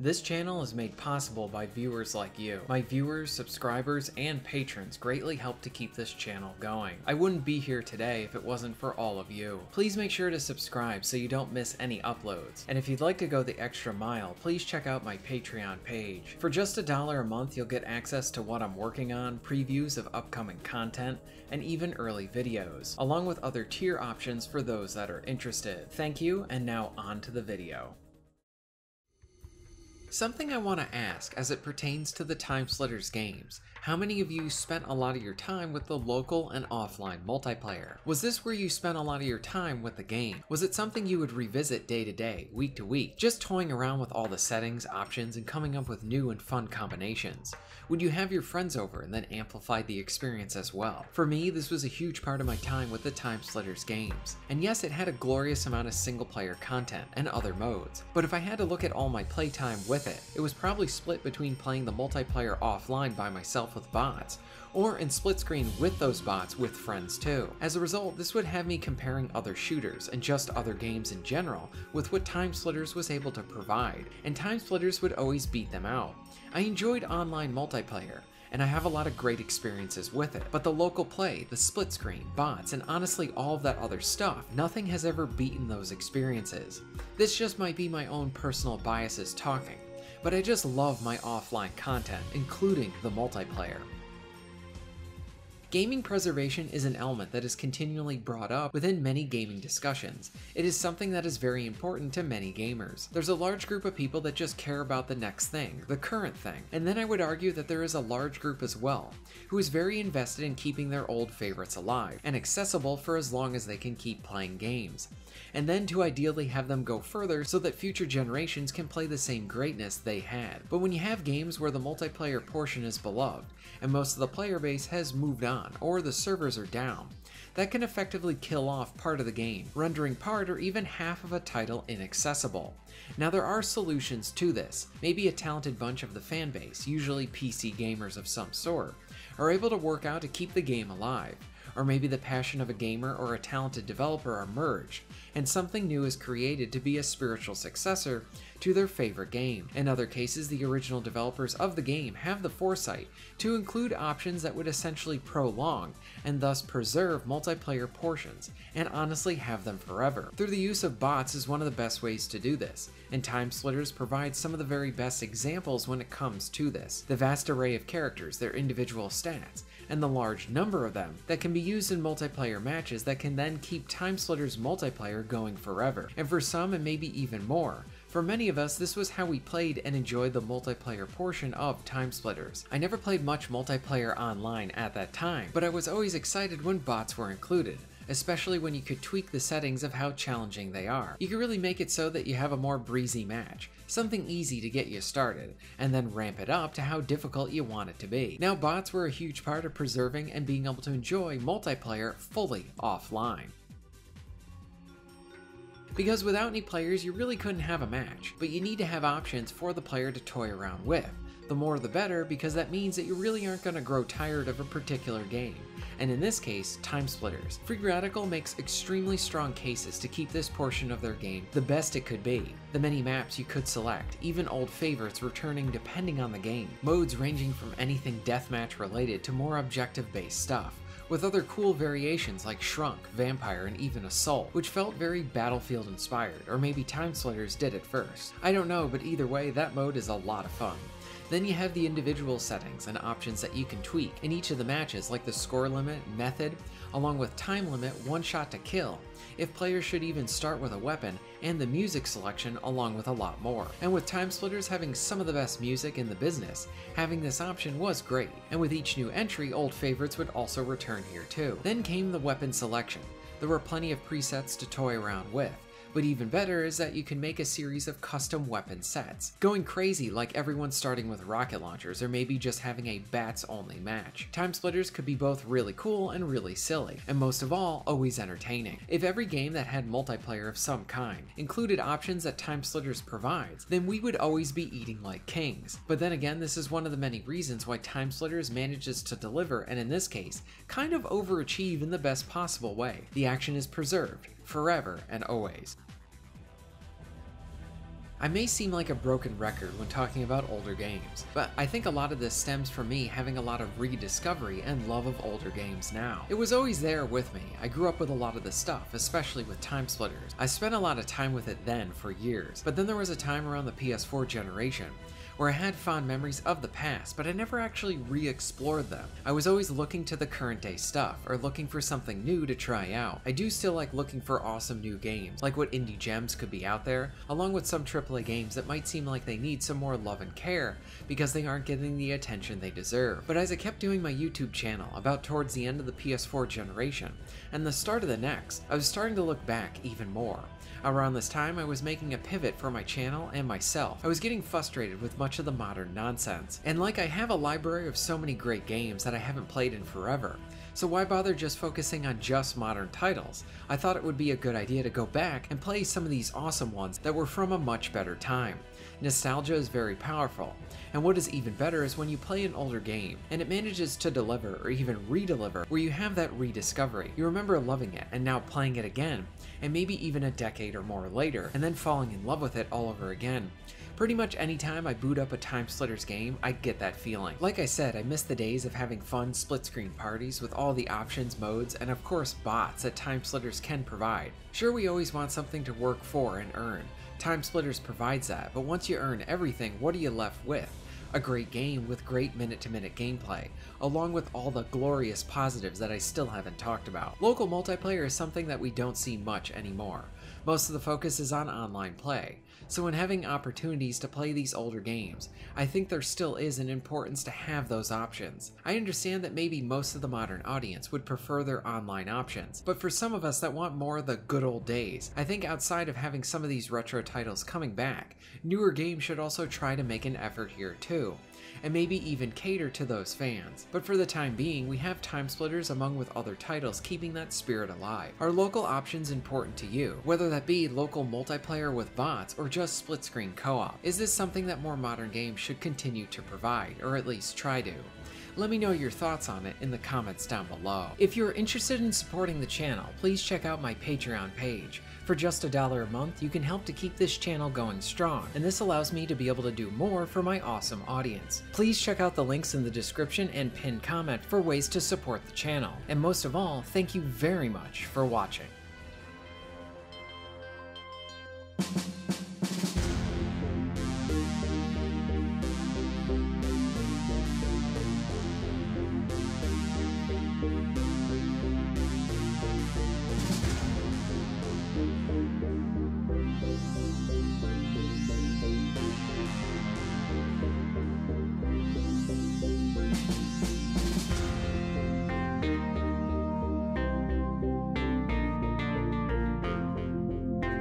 This channel is made possible by viewers like you. My viewers, subscribers, and patrons greatly help to keep this channel going. I wouldn't be here today if it wasn't for all of you. Please make sure to subscribe so you don't miss any uploads. And if you'd like to go the extra mile, please check out my Patreon page. For just $1 a month, you'll get access to what I'm working on, previews of upcoming content, and even early videos, along with other tier options for those that are interested. Thank you, and now on to the video. Something I want to ask as it pertains to the Time Splitters games. How many of you spent a lot of your time with the local and offline multiplayer? Was this where you spent a lot of your time with the game? Was it something you would revisit day to day, week to week, just toying around with all the settings, options, and coming up with new and fun combinations? Would you have your friends over and then amplify the experience as well? For me, this was a huge part of my time with the Time Splitters games. And yes, it had a glorious amount of single player content and other modes, but if I had to look at all my playtime with it was probably split between playing the multiplayer offline by myself with bots, or in split screen with those bots with friends too. As a result, this would have me comparing other shooters and just other games in general with what Time Splitters was able to provide, and Time Splitters would always beat them out. I enjoyed online multiplayer, and I have a lot of great experiences with it, but the local play, the split screen, bots, and honestly all of that other stuff, nothing has ever beaten those experiences. This just might be my own personal biases talking, but I just love my offline content, including the multiplayer. Gaming preservation is an element that is continually brought up within many gaming discussions. It is something that is very important to many gamers. There's a large group of people that just care about the next thing, the current thing, and then I would argue that there is a large group as well, who is very invested in keeping their old favorites alive and accessible for as long as they can keep playing games, and then to ideally have them go further so that future generations can play the same greatness they had. But when you have games where the multiplayer portion is beloved, and most of the player base has moved on, or the servers are down, that can effectively kill off part of the game, rendering part or even half of a title inaccessible. Now there are solutions to this. Maybe a talented bunch of the fanbase, usually PC gamers of some sort, are able to work out to keep the game alive, or maybe the passion of a gamer or a talented developer are merged, and something new is created to be a spiritual successor to their favorite game. In other cases, the original developers of the game have the foresight to include options that would essentially prolong and thus preserve multiplayer portions, and honestly have them forever. Through the use of bots is one of the best ways to do this, and Time Splitters provides some of the very best examples when it comes to this. The vast array of characters, their individual stats, and the large number of them that can be used in multiplayer matches that can then keep Time Splitters multiplayer going forever, and for some and maybe even more. For many of us, this was how we played and enjoyed the multiplayer portion of Time Splitters. I never played much multiplayer online at that time, but I was always excited when bots were included, especially when you could tweak the settings of how challenging they are. You could really make it so that you have a more breezy match, something easy to get you started, and then ramp it up to how difficult you want it to be. Now bots were a huge part of preserving and being able to enjoy multiplayer fully offline, because without any players you really couldn't have a match, but you need to have options for the player to toy around with. The more the better, because that means that you really aren't going to grow tired of a particular game, and in this case, Time Splitters. Free Radical makes extremely strong cases to keep this portion of their game the best it could be. The many maps you could select, even old favorites returning depending on the game, modes ranging from anything deathmatch related to more objective-based stuff, with other cool variations like Shrunk, Vampire, and even Assault, which felt very Battlefield-inspired, or maybe Time Splitters did at first. I don't know, but either way, that mode is a lot of fun. Then you have the individual settings and options that you can tweak in each of the matches, like the score limit, method, along with time limit, one shot to kill, if players should even start with a weapon, and the music selection, along with a lot more. And with Time Splitters having some of the best music in the business, having this option was great, and with each new entry, old favorites would also return here too. Then came the weapon selection. There were plenty of presets to toy around with, but even better is that you can make a series of custom weapon sets, going crazy like everyone starting with rocket launchers, or maybe just having a bats only match. Time Splitters could be both really cool and really silly, and most of all, always entertaining. If every game that had multiplayer of some kind included options that Time Splitters provides, then we would always be eating like kings. But then again, this is one of the many reasons why Time Splitters manages to deliver, and in this case, kind of overachieve in the best possible way. The action is preserved, forever and always. I may seem like a broken record when talking about older games, but I think a lot of this stems from me having a lot of rediscovery and love of older games now. It was always there with me. I grew up with a lot of this stuff, especially with TimeSplitters. I spent a lot of time with it then for years, but then there was a time around the PS4 generation where I had fond memories of the past, but I never actually re-explored them. I was always looking to the current day stuff, or looking for something new to try out. I do still like looking for awesome new games, like what indie gems could be out there, along with some AAA games that might seem like they need some more love and care because they aren't getting the attention they deserve. But as I kept doing my YouTube channel about towards the end of the PS4 generation and the start of the next, I was starting to look back even more. Around this time, I was making a pivot for my channel and myself. I was getting frustrated with much of the modern nonsense, and like I have a library of so many great games that I haven't played in forever, so why bother just focusing on just modern titles? I thought it would be a good idea to go back and play some of these awesome ones that were from a much better time. Nostalgia is very powerful, and what is even better is when you play an older game and it manages to deliver or even re-deliver, where you have that rediscovery. You remember loving it and now playing it again, and maybe even a decade or more later, and then falling in love with it all over again. Pretty much anytime I boot up a TimeSplitters game, I get that feeling. Like I said, I miss the days of having fun split-screen parties with all the options, modes, and of course bots that TimeSplitters can provide. Sure, we always want something to work for and earn. TimeSplitters provides that, but once you earn everything, what are you left with? A great game with great minute-to-minute gameplay, along with all the glorious positives that I still haven't talked about. Local multiplayer is something that we don't see much anymore. Most of the focus is on online play, so when having opportunities to play these older games, I think there still is an importance to have those options. I understand that maybe most of the modern audience would prefer their online options, but for some of us that want more of the good old days, I think outside of having some of these retro titles coming back, newer games should also try to make an effort here too, and maybe even cater to those fans. But for the time being, we have TimeSplitters among with other titles keeping that spirit alive. Are local options important to you? Whether that be local multiplayer with bots or just split-screen co-op. Is this something that more modern games should continue to provide, or at least try to? Let me know your thoughts on it in the comments down below. If you're interested in supporting the channel, please check out my Patreon page. For just $1 a month, you can help to keep this channel going strong, and this allows me to be able to do more for my awesome audience. Please check out the links in the description and pinned comment for ways to support the channel. And most of all, thank you very much for watching.